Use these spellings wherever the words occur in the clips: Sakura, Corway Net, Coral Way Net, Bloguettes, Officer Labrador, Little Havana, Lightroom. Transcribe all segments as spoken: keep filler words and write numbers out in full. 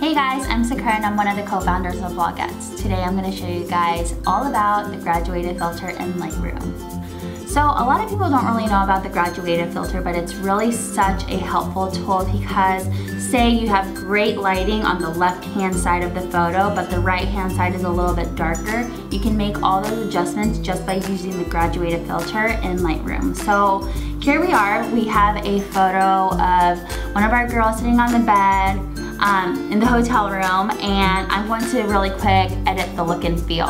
Hey guys, I'm Sakura and I'm one of the co-founders of Bloguettes. Today I'm going to show you guys all about the graduated filter in Lightroom. So a lot of people don't really know about the graduated filter, but it's really such a helpful tool because say you have great lighting on the left-hand side of the photo, but the right-hand side is a little bit darker, you can make all those adjustments just by using the graduated filter in Lightroom. So here we are, we have a photo of one of our girls sitting on the bed um, in the hotel room, and I'm going to really quick edit the look and feel.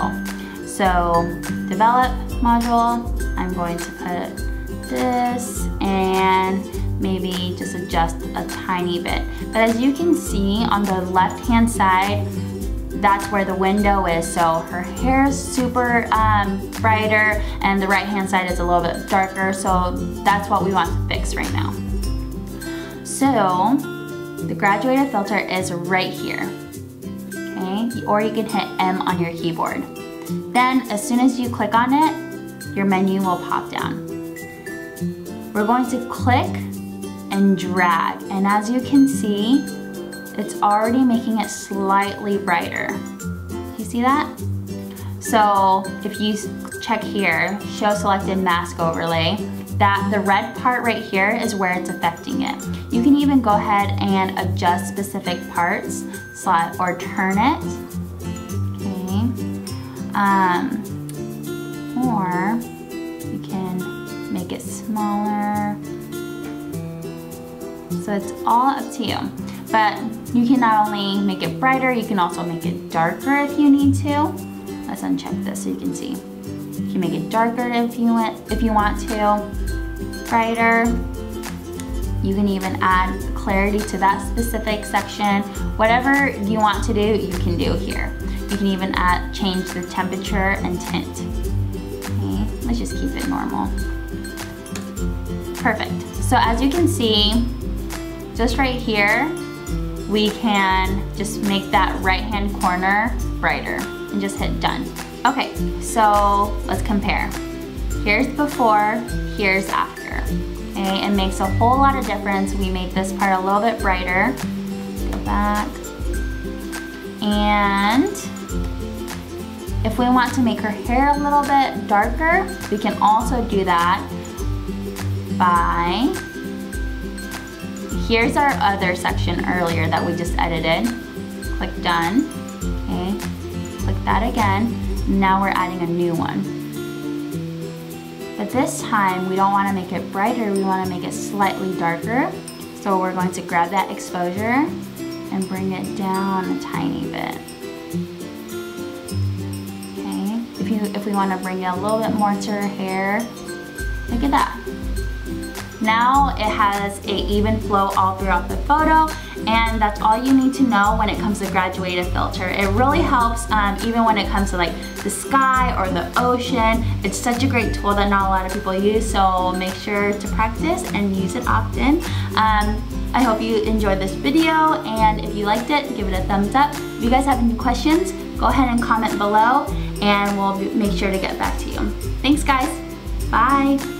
So develop module, I'm going to put this and maybe just adjust a tiny bit. But as you can see on the left-hand side, that's where the window is. So her hair is super um, brighter and the right-hand side is a little bit darker. So that's what we want to fix right now. So the graduated filter is right here, okay? Or you can hit M on your keyboard. Then as soon as you click on it, your menu will pop down. We're going to click and drag, and as you can see, it's already making it slightly brighter. You see that? So if you check here, show selected mask overlay, that the red part right here is where it's affecting it. You can even go ahead and adjust specific parts, slot or turn it. Okay. Um, Or you can make it smaller. So it's all up to you. But you can not only make it brighter, you can also make it darker if you need to. Let's uncheck this so you can see. You can make it darker if you want, if you want to, brighter. You can even add clarity to that specific section. Whatever you want to do, you can do here. You can even add, change the temperature and tint. Let's just keep it normal. Perfect. So as you can see, just right here, we can just make that right-hand corner brighter and just hit done. Okay, so let's compare. Here's before, here's after. Okay, it makes a whole lot of difference. We made this part a little bit brighter. Go back. And if we want to make her hair a little bit darker, we can also do that by, here's our other section earlier that we just edited. Click done, okay, click that again. Now we're adding a new one. But this time, we don't wanna make it brighter, we wanna make it slightly darker. So we're going to grab that exposure and bring it down a tiny bit. If we want to bring it a little bit more to her hair, look at that. Now it has an even flow all throughout the photo, and that's all you need to know when it comes to graduated filter. It really helps um, even when it comes to like the sky or the ocean. It's such a great tool that not a lot of people use, so make sure to practice and use it often. Um, I hope you enjoyed this video, and if you liked it, give it a thumbs up. If you guys have any questions, go ahead and comment below, and we'll make sure to get back to you. Thanks guys, bye.